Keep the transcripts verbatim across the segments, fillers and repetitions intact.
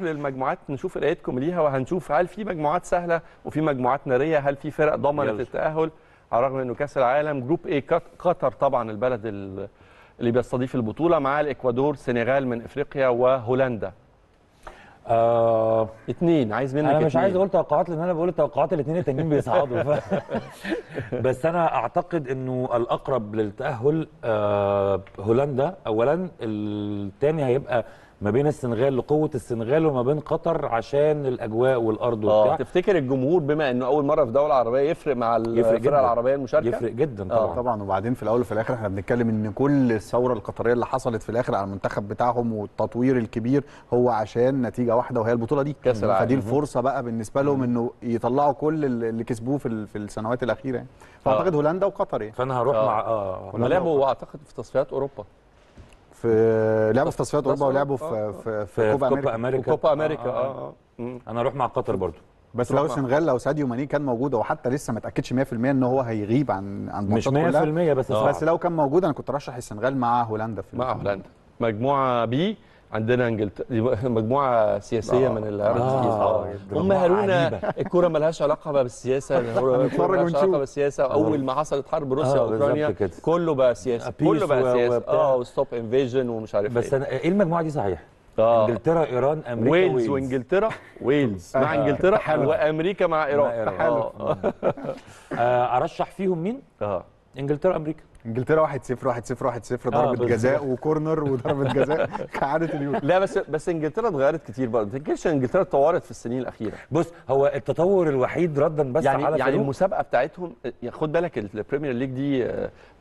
للمجموعات نشوف قرايتكم ليها، وهنشوف هل في مجموعات سهله وفي مجموعات ناريه، هل في فرق ضمنت التاهل على الرغم انه كاس العالم. جروب اي قطر طبعا البلد اللي بيستضيف البطوله، مع الاكوادور، سنغال من افريقيا، وهولندا. آه اثنين عايز منك. انا مش عايز اقول توقعات لان انا بقول التوقعات الاثنين التانيين بيصعدوا ف... بس انا اعتقد انه الاقرب للتاهل آه هولندا اولا، الثاني هيبقى ما بين السنغال لقوه السنغال، وما بين قطر عشان الاجواء والارض وبتاع. تفتكر الجمهور بما انه اول مره في دوله عربيه يفرق مع الفرقه العربيه المشاركه؟ يفرق جدا طبعا. آه طبعا، وبعدين في الاول وفي الاخر احنا بنتكلم ان كل الثوره القطريه اللي حصلت في الاخر على المنتخب بتاعهم والتطوير الكبير هو عشان نتيجه واحده، وهي البطوله دي. فدي الفرصه بقى بالنسبه لهم انه يطلعوا كل اللي كسبوه في في السنوات الاخيره يعني. فاعتقد آه. هولندا وقطر يعني. فانا هروح آه. مع اه لعبوا واعتقد في تصفيات اوروبا، في لعبوا في تصفيات اوروبا ولعبوا في في, في كوبا امريكا, أمريكا. كوبا امريكا آه, آه, آه, آه. انا اروح مع قطر برضو، بس لو السنغال لو ساديو ماني كان موجود، وحتى لسه ما اتاكدش مية في المية ان هو هيغيب عن عن مش مية في المية كلها. بس آه. بس لو كان موجود انا كنت رشح السنغال مع هولندا في مع هولندا. مجموعه بي عندنا انجلترا، مجموعه سياسيه آه. من العرب آه. هم هارونا الكوره مالهاش علاقه بقى بالسياسه، مالهاش علاقه بالسياسه. اول ما حصلت حرب روسيا آه. واوكرانيا كله بقى سياسه، كله بقى سياسه اه وستوب انفيجن ومش عارف ايه. بس انا ايه المجموعه دي صحيح؟ آه. انجلترا، ايران، امريكا، ويلز, ويلز. وانجلترا ويلز مع انجلترا وامريكا مع ايران. ارشح فيهم مين؟ اه انجلترا امريكا. انجلترا واحد صفر واحد صفر واحد صفر، ضربه جزاء وكورنر وضربه جزاء كعاده اليوم. لا بس بس انجلترا اتغيرت كتير برضه، ما تنكرش انجلترا اتطورت في السنين الاخيره. بص هو التطور الوحيد ردا بس يعني على يعني المسابقه بتاعتهم، خد بالك البريمير ليج دي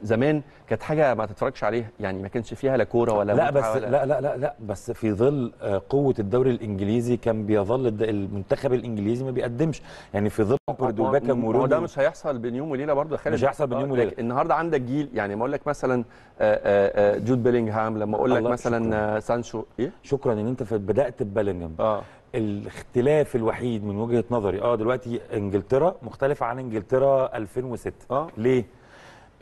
زمان كانت حاجه ما تتفرجش عليها يعني، ما كانش فيها لا كوره ولا لا بس ولا لا لا لا لا بس في ظل قوه الدوري الانجليزي كان بيظل المنتخب الانجليزي ما بيقدمش يعني، في ظل كوردوباكا مورودو. وده مش هيحصل بين يوم وليله برضه يا خالد، مش هيحصل بين يوم وليله. النهارده عندك جيل يعني، ما اقول لك مثلا جود بيلينغهام، لما اقول لك مثلا سانشو. ايه شكرا ان انت بدات ببيلينغهام. اه الاختلاف الوحيد من وجهه نظري اه دلوقتي انجلترا مختلفه عن انجلترا ألفين وستة. اه ليه؟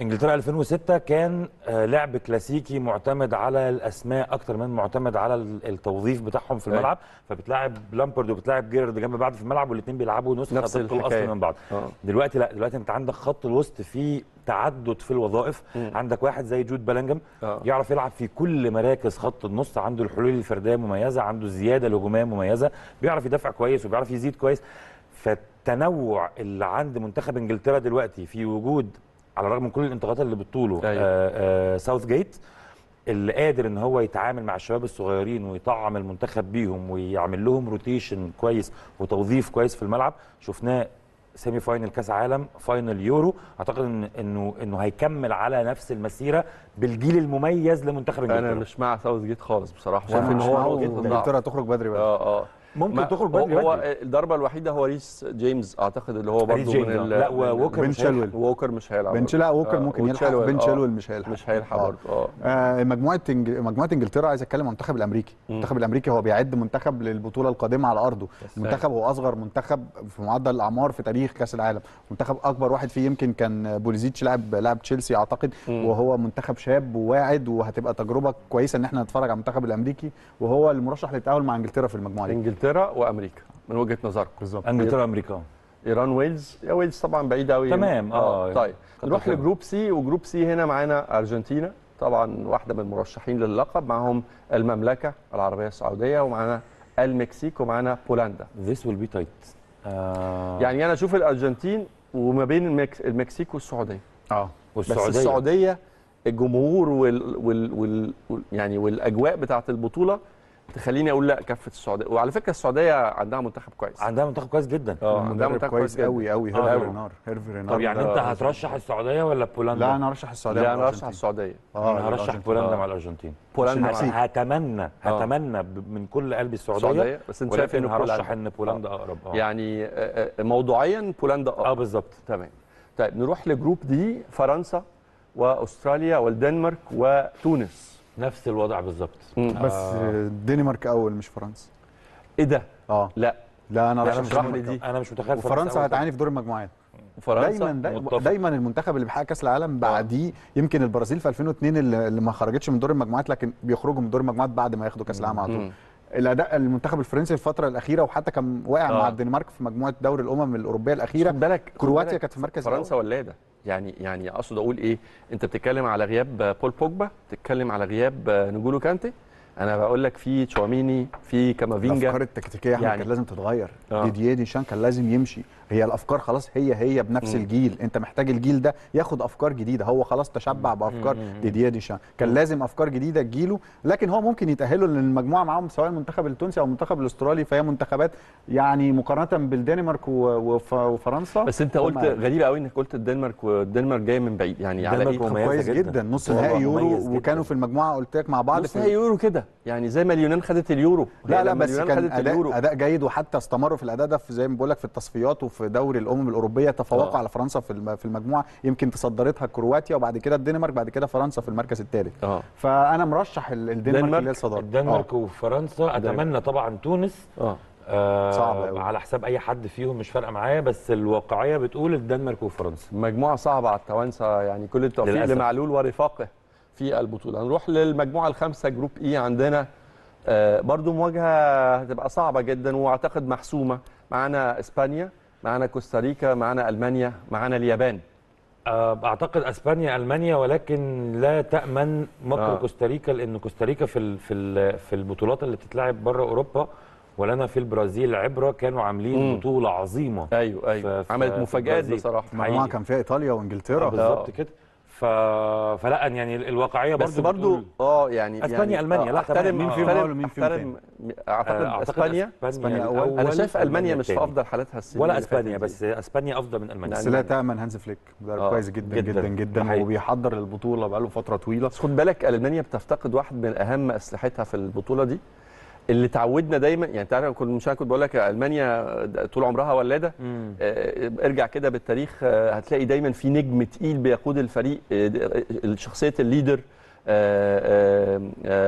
انجلترا ألفين وستة كان لعب كلاسيكي معتمد على الاسماء اكتر من معتمد على التوظيف بتاعهم في الملعب، فبتلاعب لامبرد وبتلاعب جيرارد جنب بعض في الملعب، والاثنين بيلعبوا نسخه الاصل من بعض. أوه. دلوقتي لا، دلوقتي انت عندك خط الوسط فيه تعدد في الوظائف. مم. عندك واحد زي جود بلنجم أوه. يعرف يلعب في كل مراكز خط النص، عنده الحلول الفرديه مميزه، عنده الزياده الهجوميه مميزه، بيعرف يدافع كويس وبيعرف يزيد كويس. فالتنوع اللي عند منتخب انجلترا دلوقتي في وجود على الرغم من كل الانتقادات اللي بتطوله أيوة. آآ آآ ساوث جيت اللي قادر ان هو يتعامل مع الشباب الصغيرين ويطعم المنتخب بيهم ويعمل لهم روتيشن كويس وتوظيف كويس في الملعب، شفناه سيمي فاينل كاس عالم، فاينل يورو. اعتقد ان انه انه هيكمل على نفس المسيره بالجيل المميز لمنتخب انجلترا. انا مش مع ساوث جيت خالص بصراحه، شايف ان هو انجلترا تخرج بدري بدري اه اه ممكن تخرج بدري. هو الضربه الوحيده هو ريس جيمس اعتقد اللي هو برضه من ال لا ووكر بن شلول. ووكر مش هيلعب، بن شلول ووكر ممكن يلحق، بن شلول مش هيلحق مش هيلحق برضه. اه مجموعه مجموعه انجلترا، عايز اتكلم عن المنتخب الامريكي. المنتخب الامريكي هو بيعد منتخب للبطوله القادمه على ارضه. المنتخب هو اصغر منتخب في معدل الاعمار في تاريخ كاس العالم، منتخب اكبر واحد فيه يمكن كان بوليزيتش لاعب لاعب تشيلسي اعتقد، وهو منتخب شاب وواعد، وهتبقى تجربه كويسه ان احنا نتفرج على المنتخب الامريكي، وهو المرشح للتأهل مع انجلترا في المجموعه دي. انجلترا وامريكا من وجهه نظركم بالظبط؟ انجلترا امريكا، ايران، ويلز. يا ويلز طبعا بعيده قوي تمام اه طيب نروح لجروب سي، وجروب سي هنا معانا ارجنتينا طبعا واحده من المرشحين لللقب، معاهم المملكه العربيه السعوديه، ومعانا المكسيك، ومعانا بولندا. This will be tight. آه. يعني انا اشوف الارجنتين وما بين المكسيك والسعوديه اه والسعوديه بس السعوديه الجمهور وال, وال... وال... وال... يعني والاجواء بتاعه البطوله تخليني اقول لا كفه السعوديه. وعلى فكره السعوديه عندها منتخب كويس، عندها منتخب كويس جدا اه عندها منتخب كويس قوي قوي. هيرفي رينار هيرفي رينار طب يعني انت هترشح السعوديه ولا بولندا؟ لا انا هرشح السعوديه. لا انا هرشح السعوديه اه انا هرشح بولندا مع الارجنتين. بولندا هتمنى هتمنى من كل قلبي السعوديه، بس انت شايف ان هرشح ان بولندا اقرب اه يعني موضوعيا بولندا اه اه بالظبط تمام. طيب نروح لجروب دي، فرنسا واستراليا والدنمارك وتونس. نفس الوضع بالظبط بس آه. الدنمارك اول مش فرنسا. ايه ده؟ اه لا لا انا رشح لي دي، انا مش متخيل فرنسا هتعاني في دور المجموعات. فرنسا دايما دايما المنتخب اللي بيحقق كاس العالم بعديه، يمكن البرازيل في ألفين واثنين اللي ما خرجتش من دور المجموعات، لكن بيخرجوا من دور المجموعات بعد ما ياخدوا كاس العالم على طول. الاداء المنتخب الفرنسي الفتره الاخيره، وحتى كان واقع آه. مع الدنمارك في مجموعه دوري الامم الاوروبيه الاخيره. خد بالك كرواتيا كانت في المركز الاول. فرنسا ولا ده؟ يعني يعني اقصد اقول ايه، انت بتتكلم على غياب بول بوجبا، بتتكلم على غياب نجولو كانتي، انا بقول لك في تشواميني، في كامافينجا. الافكار التكتيكيه يعني كانت لازم تتغير. آه. ديدييه ديشان كان لازم يمشي. هي الافكار خلاص هي هي بنفس مم. الجيل، انت محتاج الجيل ده ياخد افكار جديده. هو خلاص تشبع بافكار ديدييه ديشان، كان مم. لازم افكار جديده تجيله، لكن هو ممكن يتاهلوا للمجموعه معاهم سواء المنتخب التونسي او المنتخب الاسترالي، فهي منتخبات يعني مقارنه بالدنمارك وفرنسا. بس انت قلت غريب قوي انك قلت الدنمارك، والدنمارك جايه من بعيد يعني على ايه، كويس جدا, جدا. نص نهائي يورو، وكانوا في المجموعه قلت لك مع بعض نص نهائي يورو كده، يعني زي ما اليونان خدت اليورو. لا لا بس كان أداء, اداء جيد، وحتى استمروا في الاداء ده زي ما بقول لك في التصفيات وفي دوري الامم الاوروبيه، تفوقوا على فرنسا في في المجموعه، يمكن تصدرتها كرواتيا وبعد كده الدنمارك، بعد كده فرنسا في المركز الثالث. فانا مرشح الدنمارك للصداره. الدنمارك وفرنسا، اتمنى طبعا تونس اه صعبة على حساب اي حد فيهم، مش فارقه معايا، بس الواقعيه بتقول الدنمارك وفرنسا مجموعه صعبه على التوانسه. يعني كل التوفيق لمعلول ورفاقه في البطوله. هنروح للمجموعه الخامسه جروب اي، عندنا آه برضو مواجهه هتبقى صعبه جدا واعتقد محسومه. معانا اسبانيا، معانا كوستاريكا، معانا المانيا، معانا اليابان. آه اعتقد اسبانيا المانيا، ولكن لا تامن مكر آه. كوستاريكا، لان كوستاريكا في في في البطولات اللي بتتلعب بره اوروبا ولنا في البرازيل عبره، كانوا عاملين مم. بطوله عظيمه. ايوه ايوه عملت مفاجات بصراحه، مجموعه كان فيها ايطاليا وانجلترا. آه بالظبط كده. ف... فلا يعني الواقعيه برضه بس برضه اه يعني اسبانيا يعني المانيا. لا احترم مين فيهم اول ومين فيهم تاني. اعتقد اسبانيا اسبانيا اول. انا شايف المانيا مش في افضل حالاتها السنه ولا اسبانيا، بس اسبانيا افضل من المانيا. بس لا تامن هانز فليك مدرب آه. كويس جدا جدا جدا, جداً وبيحضر للبطوله بقاله فتره طويله. خد بالك المانيا بتفتقد واحد من اهم اسلحتها في البطوله دي، اللي تعودنا دايما يعني. تعرف كنت مش كنت بقول لك المانيا طول عمرها ولاده، ارجع كده بالتاريخ هتلاقي دايما في نجم تقيل بيقود الفريق، شخصيه الليدر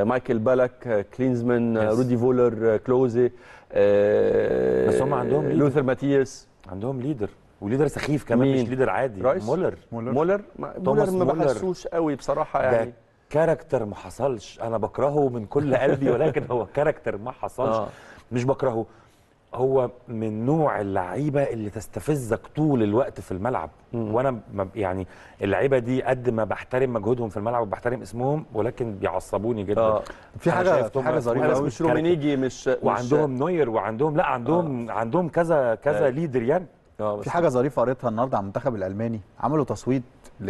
مايكل بالك، كلينزمان، رودي فولر، كلوزي، بس هم عندهم لوثر ماتياس، عندهم ليدر وليدر سخيف كمان، مش ليدر عادي. مولر مولر مولر ما بحسوش قوي بصراحه يعني، كاركتر ما حصلش. انا بكرهه من كل قلبي ولكن هو كاركتر ما حصلش. آه. مش بكرهه، هو من نوع اللعيبه اللي تستفزك طول الوقت في الملعب. مم. وانا يعني اللعيبه دي قد ما بحترم مجهودهم في الملعب وبحترم اسمهم، ولكن بيعصبوني جدا. آه. في حاجه في حاجه ظريفه، مش رومينيجي، مش وعندهم مش... نوير، وعندهم لا عندهم آه. عندهم كذا كذا آه. ليدر يعني. آه في حاجه ظريفه قريتها النهارده عن المنتخب الالماني، عملوا تصويت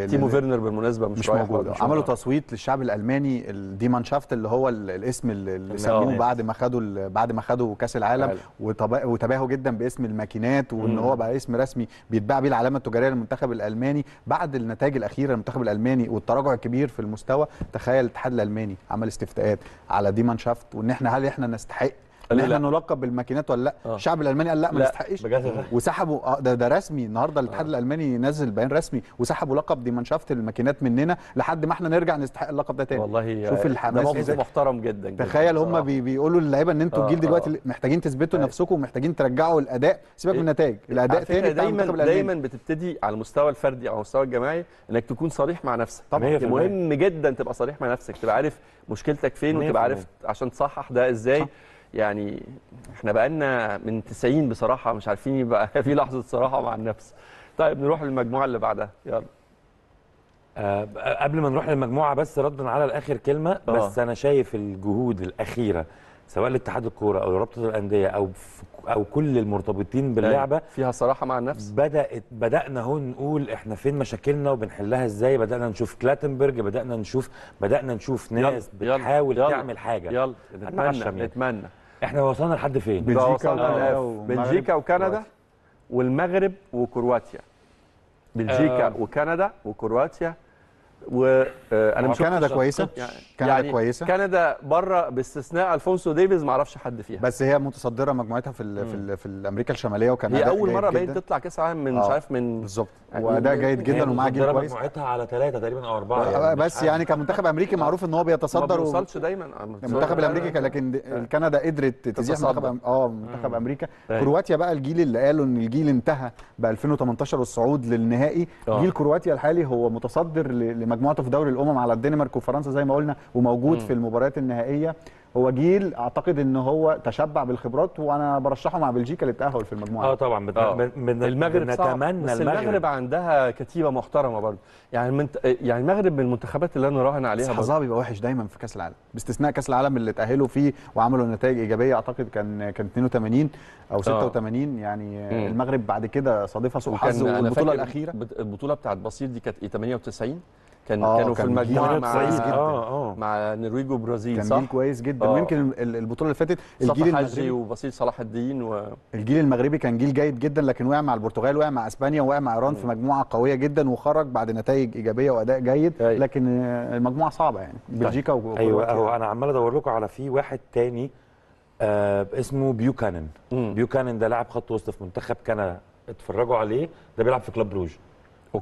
تيمو فيرنر بالمناسبه مش, مش موجود. عملوا تسويت للشعب الالماني، الدي مانشافت اللي هو الاسم اللي سموه بعد ما خدوا بعد ما خدوا كاس العالم، وتباهوا جدا باسم الماكينات، وان هو بقى اسم رسمي بيتباع بيه العلامه التجاريه للمنتخب الالماني بعد النتائج الاخيره للمنتخب الالماني والتراجع الكبير في المستوى. تخيل الاتحاد الالماني عمل استفتاءات على دي مانشافت، وان احنا هل احنا نستحق ان احنا نلقب بالماكينات ولا لا. الشعب الالماني قال لا ما نستحقش، وسحبوا ده ده رسمي النهارده الاتحاد آه. الالماني نزل بيان رسمي وسحبوا لقب دي مانشافت الماكينات مننا لحد ما احنا نرجع نستحق اللقب ده تاني. والله شوف الحماس، محترم جدا, جدا. تخيل هم بي بيقولوا للعيبه ان انتوا الجيل آه. دلوقتي محتاجين تثبتوا آه. نفسكم، ومحتاجين ترجعوا الاداء، سيبك من النتائج، الاداء تاني. دايما دايما بتبتدي على المستوى الفردي او المستوى الجماعي انك تكون صريح مع نفسك. طبعا مهم جدا تبقى صريح مع نفسك، تبقى عارف مشكلتك فين وتبقى عارف عشان تصحح ده ازاي. يعني احنا بقالنا من تسعين بصراحه مش عارفين يبقى في لحظه صراحه مع النفس. طيب نروح للمجموعه اللي بعدها يلا. أه قبل ما نروح للمجموعه بس ردا على الاخر كلمه أوه. بس انا شايف الجهود الاخيره سواء لاتحاد الكوره او رابطه الانديه او او كل المرتبطين باللعبه فيها صراحه مع النفس. بدات بدانا اهو نقول احنا فين مشاكلنا وبنحلها ازاي. بدانا نشوف كلاتنبرج، بدانا نشوف بدانا نشوف ناس يلا. بتحاول يلا. تعمل حاجه. يلا نتمنى نتمنى احنا وصلنا لحد فين؟ بلجيكا آه. بلجيكا وكندا والمغرب وكرواتيا. بلجيكا آه. وكندا وكرواتيا وانا مش كندا كويسه يعني. كندا يعني كويسه. كندا بره باستثناء الفونسو ديفيز، ما اعرفش حد فيها، بس هي متصدره مجموعتها في ال في, ال في امريكا الشماليه. وكندا هي اول مره باين تطلع كاس عالم من آه. مش عارف من بالظبط، وده جيد جدا ومعاها جيل كويس. مجموعتها على ثلاثه تقريبا او اربعه يعني، بس يعني كمنتخب امريكي معروف ان هو بيتصدر، ما بيوصلش دايما المنتخب الامريكي، لكن كندا قدرت تزيح منتخب اه منتخب امريكا. كرواتيا بقى الجيل اللي قالوا ان الجيل انتهى ب ألفين وتمنتاشر والصعود للنهائي، جيل كرواتيا الحالي هو متصدر مجموعته في دوري الامم على الدنمارك وفرنسا زي ما قلنا، وموجود م. في المباريات النهائيه. هو جيل اعتقد ان هو تشبع بالخبرات، وانا برشحه مع بلجيكا للتاهل في المجموعه. اه طبعا بت... آه. من المغرب نتمنى، بس المغرب. المغرب عندها كتيبه محترمه برضه، يعني من يعني المغرب من المنتخبات اللي انا راهن عليها، بس حظها بيبقى وحش دايما في كاس العالم، باستثناء كاس العالم اللي تاهلوا فيه وعملوا نتائج ايجابيه، اعتقد كان كان اثنين وثمانين او ستة وثمانين. آه. يعني مم. المغرب بعد كده صادفها سوء حظ، والبطوله الاخيره البطوله بتاعت بسيط دي كانت ثمانية وتسعين كان آه كانوا كان في المجموعه مع كويس جدا. آه آه. مع النرويج وبرازيل، صح؟ كان جيل كويس جدا. آه. ويمكن البطوله اللي فاتت الجيل المغربي وبسيط صلاح الدين و... الجيل المغربي كان جيل جيد جدا، لكن وقع مع البرتغال، وقع مع اسبانيا، وقع مع ايران في مجموعه قويه جدا، وخرج بعد نتائج ايجابيه واداء جيد، لكن المجموعه صعبه يعني بلجيكا و... ايوه اهو انا عمال ادور لكم على في واحد تاني آه اسمه بيوكانن. مم. بيوكانن ده لاعب خط وسط في منتخب كندا، اتفرجوا عليه، ده بيلعب في كلوب روج.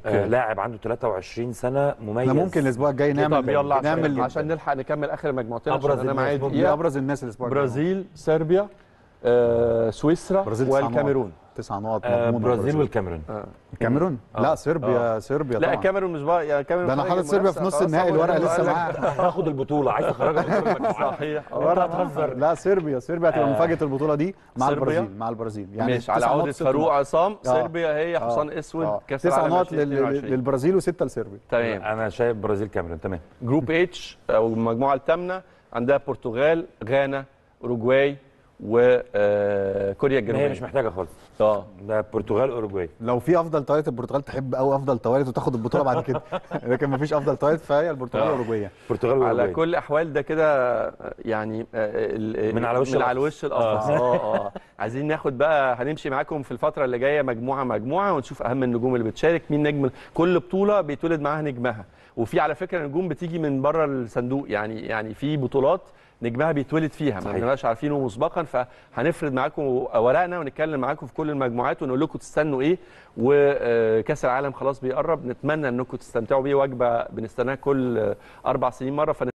آه لاعب عنده ثلاثة وعشرين سنه مميز. ممكن الاسبوع الجاي نعمل يلا نعمل عشان نلحق نكمل اخر مجموعتين، ابرز انا معايا دي ابرز الناس الاسبوع الجاي: برازيل، صربيا، آه، سويسرا، والكاميرون. تسع نقط. آه، برازيل والكاميرون. آه. الكاميرون؟ آه. لا صربيا. آه. صربيا طبعا. لا الكاميرون مش بقى يا كاميرون، ده انا حاطط صربيا في نص النهائي، الورقه لسه معاها. هاخد البطوله، عايز اخرجك من المجموعه. صحيح انت هتهزر. لا صربيا صربيا هتبقى مفاجاه البطوله دي مع البرازيل. مع البرازيل يعني ماشي على عوده فاروق عصام. صربيا هي حصان اسود كاس العالم. تسع نقط للبرازيل وسته لصربيا. تمام انا شايف برازيل كاميرون. تمام جروب اتش او المجموعه الثامنه عندها البرتغال، غانا، اوروجواي وكوريا الجنوبيه. هي مش محتاجه خالص. اه ده البرتغال اوروجواي. لو في افضل طايره البرتغال تحب قوي افضل طايره وتاخد البطوله بعد كده، لكن ما فيش افضل طايره، فهي البرتغال الاوروجوايه. البرتغال على كل الاحوال ده كده يعني من على وش من على الوش الاصفر. اه اه عايزين ناخد بقى، هنمشي معاكم في الفتره اللي جايه مجموعه مجموعه ونشوف اهم النجوم اللي بتشارك، مين نجم كل بطوله بيتولد معاها نجمها. وفي على فكره نجوم بتيجي من بره الصندوق، يعني يعني في بطولات نجمها بيتولد فيها ما كناش عارفينه مسبقا، فهنفرد معاكم ورقنا ونتكلم معاكم في كل المجموعات ونقول لكم تستنوا ايه، وكاس العالم خلاص بيقرب، نتمنى انكم تستمتعوا بيه، وجبه بنستناها كل اربع سنين مره.